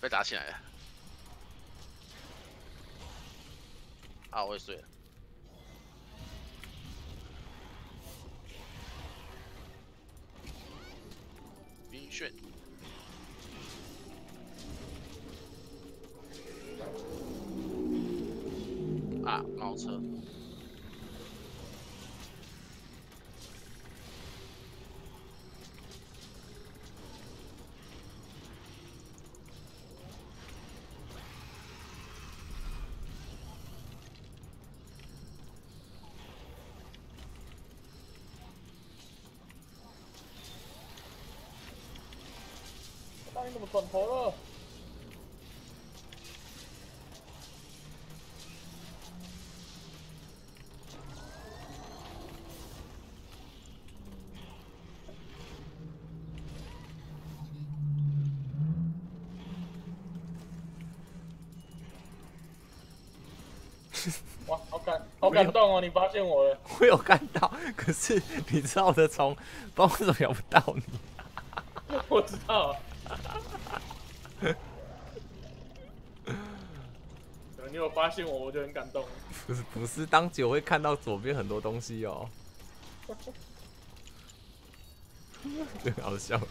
被打起来了。啊，我也睡了。冰炫。 啊，猫车！我当你怎么转头了？ 哇，好感动哦！你发现我了，我有看到，可是你知道我的虫，不知道为什么咬不到你。我知道。你有发现我，我就很感动。不是，当局我会看到左边很多东西哦。真好笑了。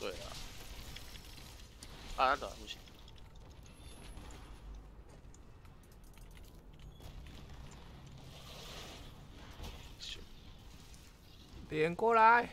对啊，啊，那不行。点过来。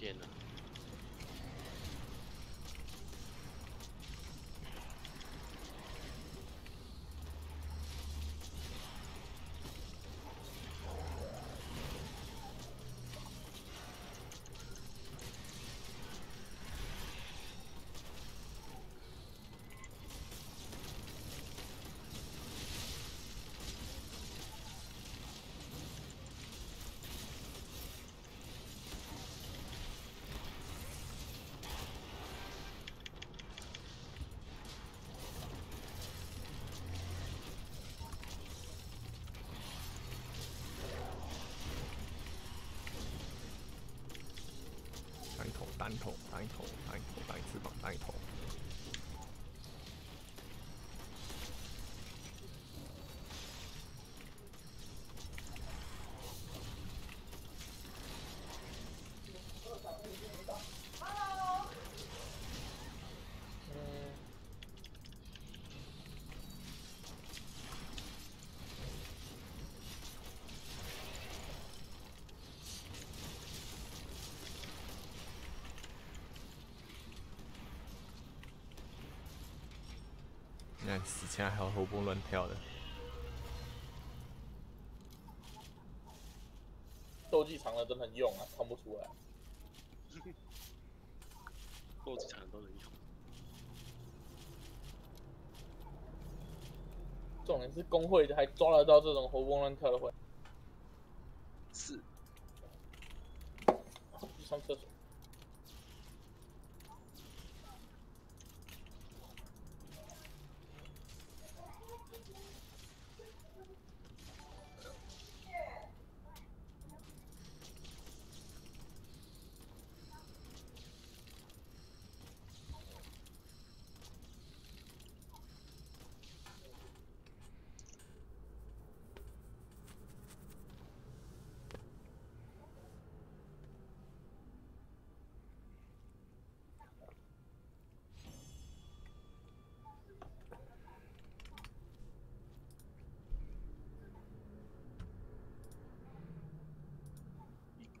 天哪！打你头，打你头，打你头，打你翅膀，打你头。看死前还要活蹦乱跳的，斗技长的真能用啊，看不出来。斗技长的都能用，重点是工会还抓得到这种活蹦乱跳的会。是。去上厕所。 一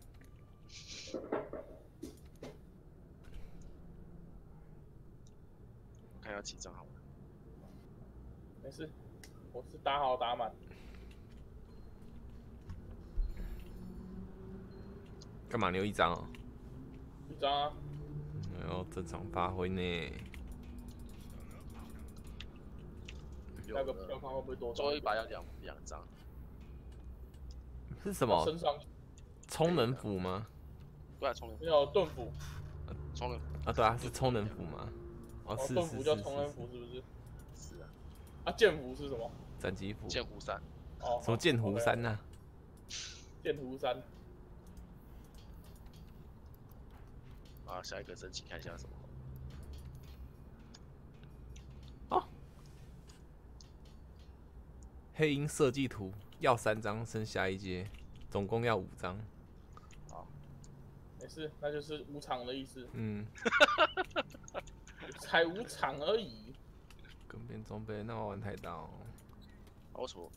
看要几张好了，没事，我是打好打满。干嘛留一张哦？一张啊！哎呦，正常发挥呢。那个票方会不会多？最后一把要两张。是什么？身上充能斧吗？对啊，充能。没有盾斧。充能啊，对啊，是充能斧吗？ 哦，盾符叫重恩符是不是？是啊。啊，剑符是什么？斩击符。剑湖山。哦。什么剑湖山呐？剑湖山。啊，下一个升级看一下什么。哦。黑鹰设计图要3张，升下一阶，总共要5张。好。没事，那就是无常的意思。嗯。才无常而已。跟变装备，那我玩太大哦。好丑。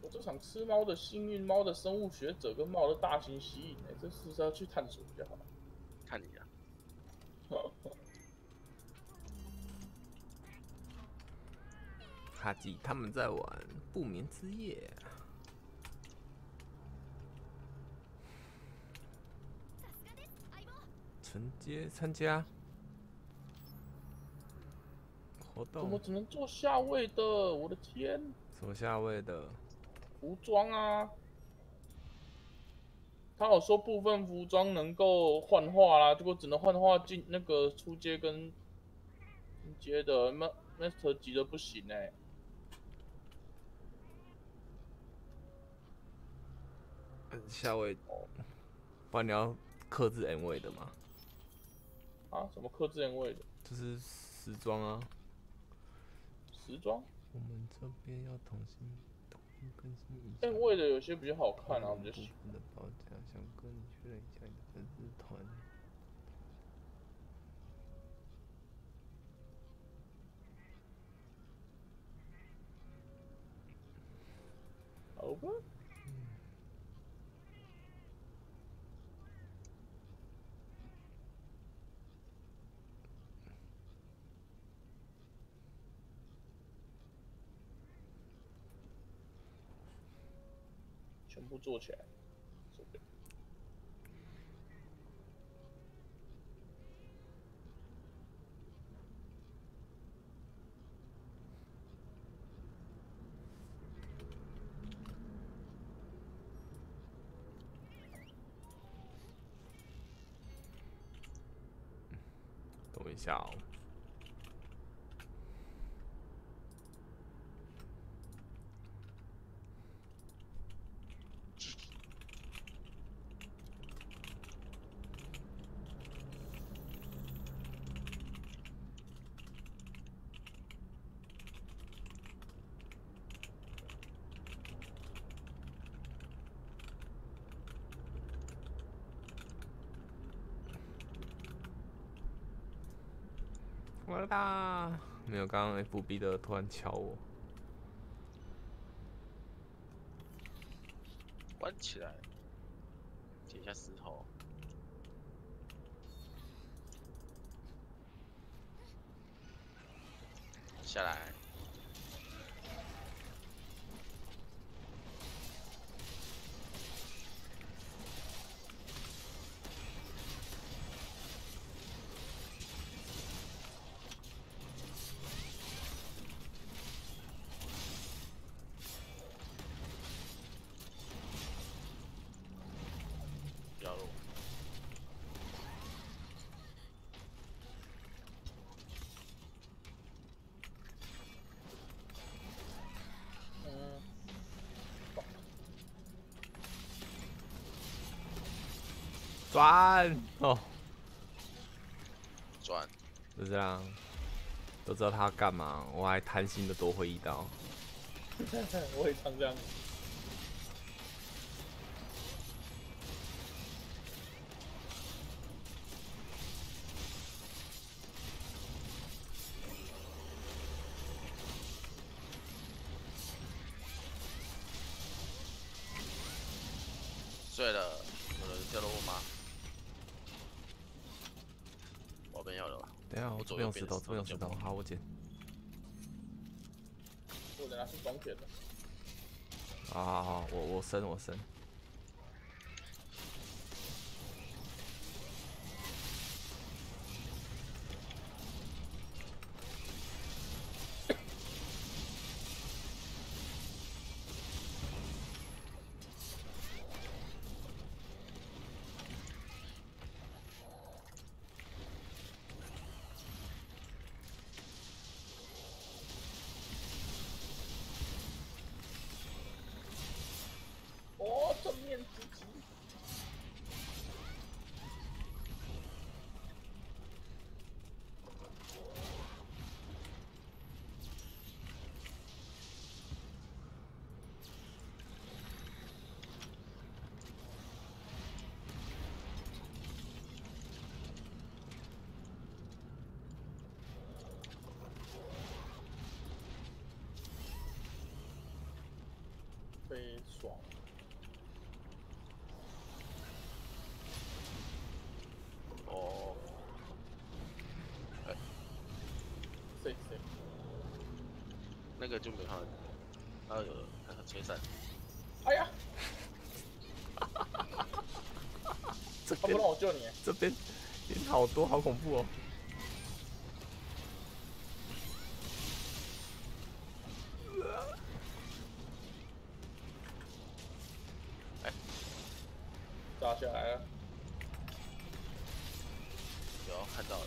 我这场吃猫的幸运猫的生物学者跟猫的大型吸引，哎，这是要去探索比较好。看你啊。哈基他们在玩不眠之夜。承接参加活动。怎么只能做下位的？我的天！什么下位的？ 服装啊，他有说部分服装能够幻化啦，结果只能幻化进那个初阶跟进阶的 master 级的不行哎、欸。下位，不然你要克制 N 位的吗？啊？什么克制 N 位的？就是时装啊。时装？我们这边要同心。 但为了有些比较好看啊，我就喜欢的报价，想跟你确认一下你的粉丝团。好吧。全部做起来。等一下哦。 我啦，没有，刚刚 FB 的突然敲我，关起来，捡一下石头。下来。 转哦，转，就这样，都知道他要干嘛，我还贪心的多挥一刀。我也常这样。醉了，有人掉落物吗？ 等一下，我左右石头，左右石头，好，我捡。我等下是双捡的。好好好，我升，我升。被爽。哦。哎。对对。那个就没看，他有吹伞。哎呀！这边不让我救你。这边人好多，好恐怖哦。 打下来了，有看到了。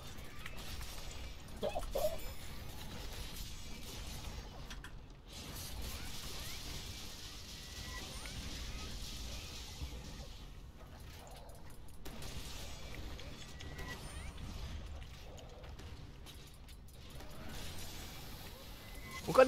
我跟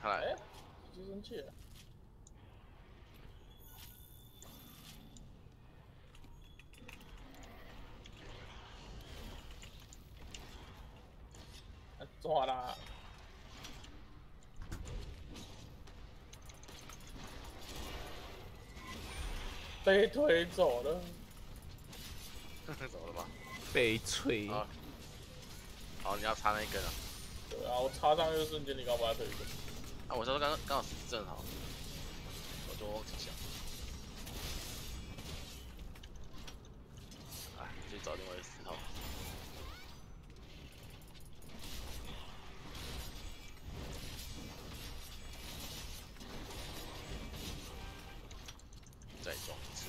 哎，直接生气了！抓啦！被推走了，走了吧？被推。好，你要插那一根啊？对啊，我插上去的瞬间，你刚把它推走。 啊！我说刚好时机正好，我就忘记讲。哎，去找另外一个石头。再装一次。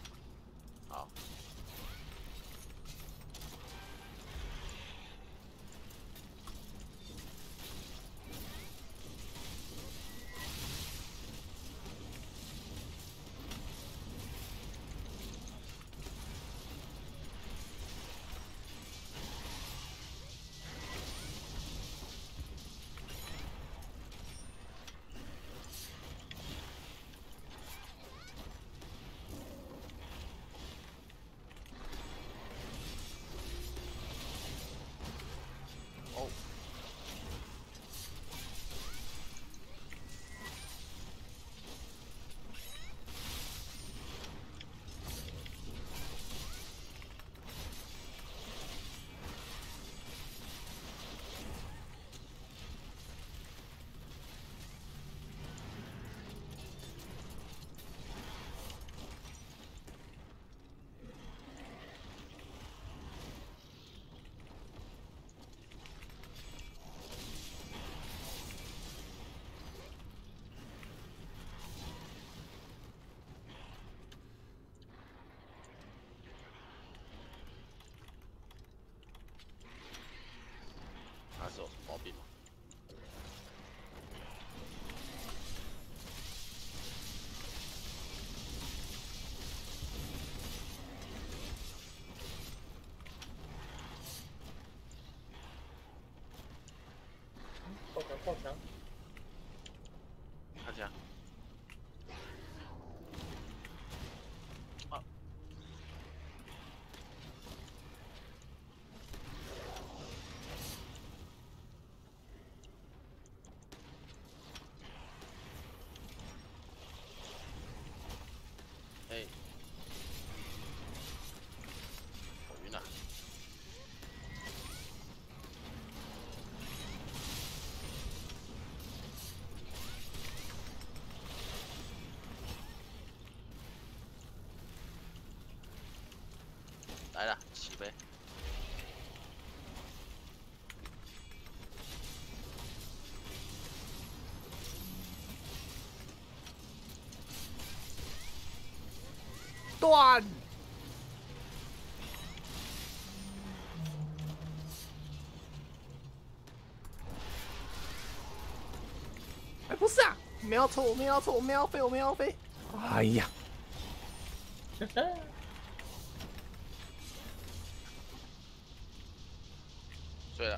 好。有什么毛病吗？爆墙！看下。啊！来了，起飞！断！哎，不是啊，我们要错，我们要飞！哎呀！对了，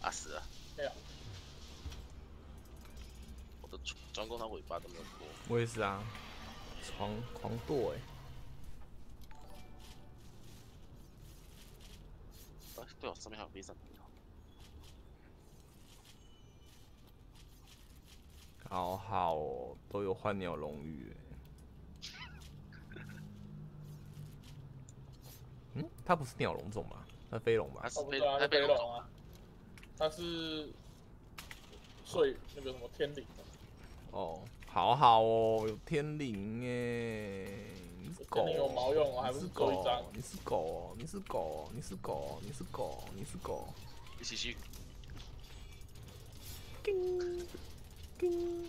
啊死了！对了，我的专攻他尾巴都没有过。我也是啊，狂剁哎、欸！ 对哦，上面还有 V 三，好好哦，都有换鸟龙鱼。嗯，它不是鸟龙种吧？它飞龙吧？它是飞龙啊，它是睡那个什么天灵的。哦，好好哦，有天灵耶。 狗有毛用啊，还不是狗一张？你是狗，你是狗，你是狗，你是狗，你是狗。一起去。叮叮。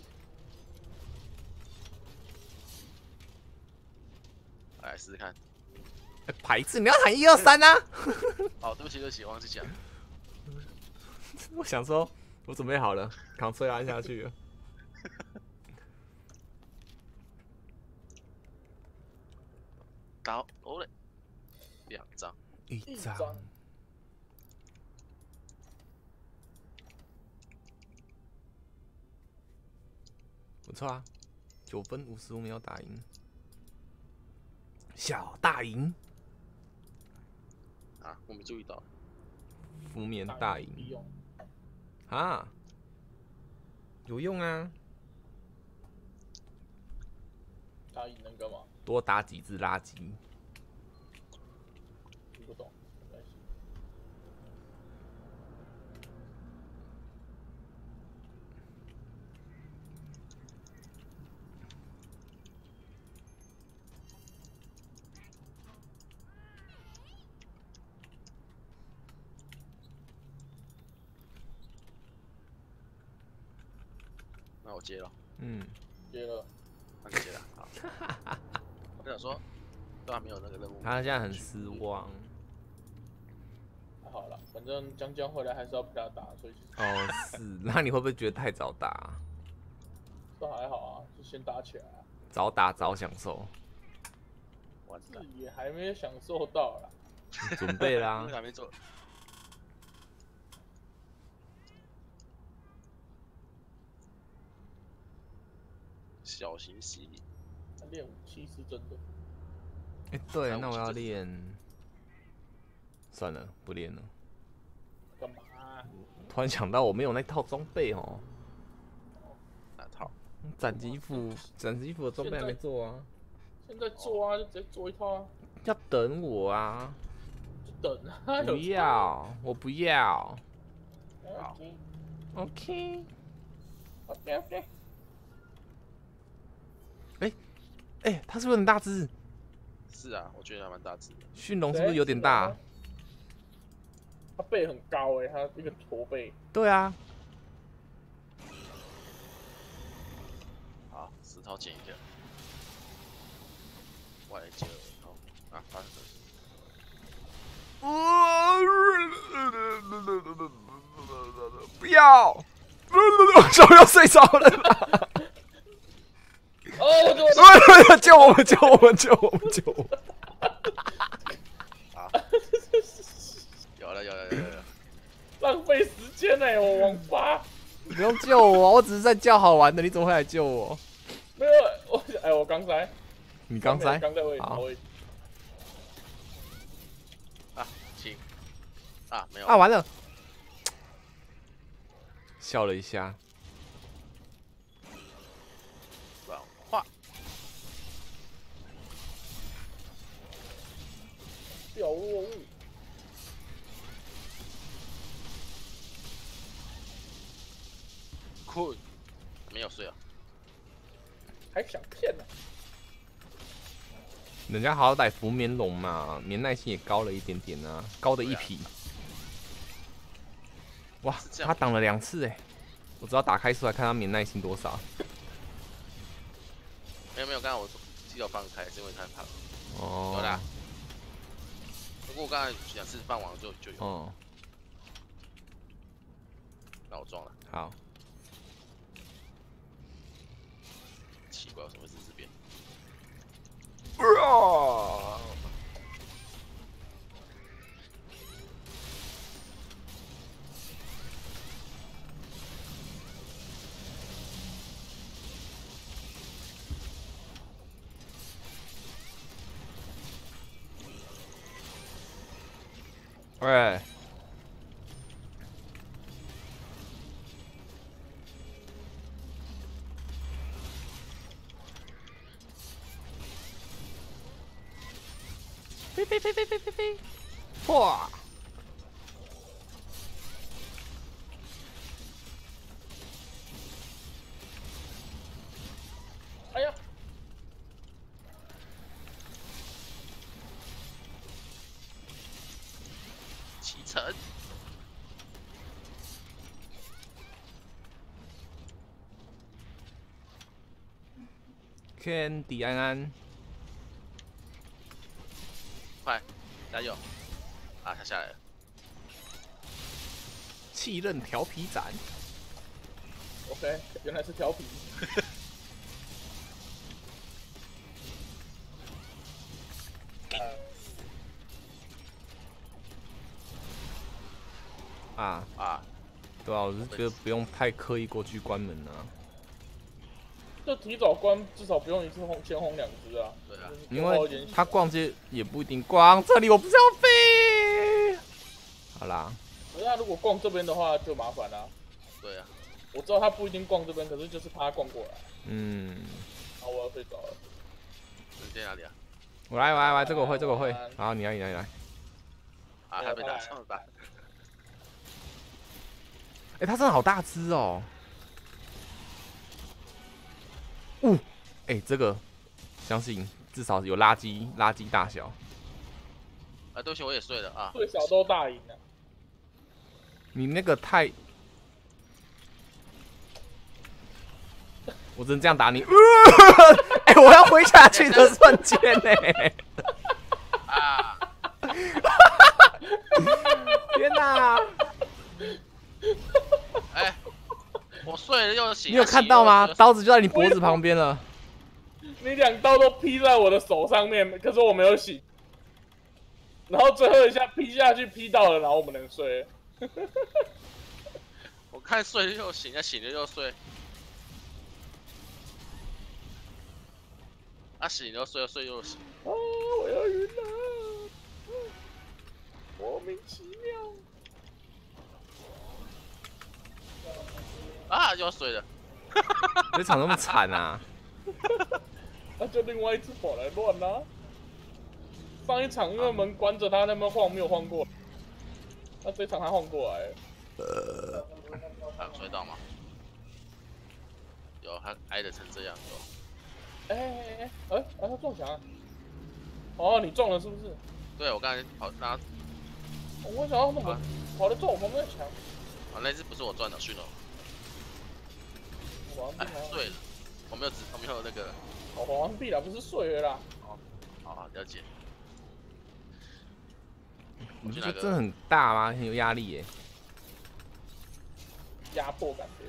来试试看。哎，牌子你要喊1、2、3啊！哦，对不起，对不起，忘记讲。我想说，我准备好了，Ctrl按下去了。打哦嘞，2张，1张，不错啊，9分55秒打赢，小大赢啊！我没注意到，浮棉大赢啊，有用啊，打赢能干嘛？ 多打几只垃圾。不懂，那我接了。嗯，接了，那就接了。好。我想说，都还没有那个任务。他现在很失望。好了，反正江江回来还是要陪他打，所以哦是。那你会不会觉得太早打、啊？这还好啊，就先打起来、啊。早打早享受。我自己也还没有享受到啦。准备啦。还没做。小型洗礼。 练武器是真的。哎、欸，对，那我要练。算了，不练了。干嘛、啊？突然想到我没有那套装备哦。哪套？斩击斧，斩击斧的装备还没做啊。现在做啊，就直接做一套啊。要等我啊。就等啊。不要，我不要。好。OK。OK。 哎、欸，它是不是很大只？是啊，我觉得还蛮大只的。驯龙是不是有点大、啊？它背很高哎、欸，它一个驼背。对啊。好，10套捡一个。外接哦，啊，不要！我手要睡着了啦。哦！救我们！救我们！救我们！救我们！啊！有了！有了！有了！浪费时间呢，我王八！你不用救我，我只是在叫好玩的，你怎么会来救我？没有，我哎，我刚才。你刚才？刚才我也。好。啊，行。啊，没有。啊，完了！笑了一下。 掉落物，困，没有睡啊，还想骗呢、啊？人家好歹伏棉龙嘛，粘耐性也高了一点点啊，高的一匹。啊、哇，他挡了2次哎，我只要打开出来看他粘耐性多少。没有没有，刚才我记得放开是因为太胖了。哦。有啦。 不过我刚才2次放完就有。哦，我装了。好。奇怪，为什么是这边？啊！喂。 飞飞飞飞飞飞！哇！哎呀！启程。Candy 安安。 快，加油！啊，他下来了。气刃调皮斩。OK， 原来是调皮。对啊，我是觉得不用太刻意过去关门啊。就提早关，至少不用一次轰，先轰两只啊。对啊，因为他逛街也不一定逛这里，我不是要飞。好啦，可是他如果逛这边的话就麻烦啦。对啊，我知道他不一定逛这边，可是就是怕他逛过来。嗯。好，我要睡着了。你在哪里啊？我来，这个我会，这个我会。好，你来。啊，还没打上吧？哎，他真的好大只哦。 哦，哎、欸，这个相信至少有垃圾大小。啊，对不起，我也睡了啊。最小都大赢了。你那个太……我只能这样打你。哎、欸，我要挥下去的瞬间呢、欸。啊！天哪！哎、欸。 我睡了又醒。你有看到吗？刀子就在你脖子旁边了。你两刀都劈在我的手上面，可是我没有醒。然后最后一下劈下去，劈到了，然后我们能睡。我看睡了又醒，再醒了又睡。啊，醒了又睡，睡又醒。啊！我要晕了，莫名其妙。 啊，就要睡了！这场那么惨啊！那就另外一只跑来乱啦、啊。上一场因为门关着，他那边晃没有晃过，那这场他晃过来。他有摔到吗？有，他挨得成这样有。哎，他撞墙、啊！哦，你撞了是不是？对，我刚才跑他。我想要怎么跑得撞我旁边的墙？啊，那只不是我撞的，训了。 哎，睡了，我没有那个。哦，皇王币啦，不是睡了啦。哦，好，了解。你觉得这很大吗？很有压力耶。压迫感觉。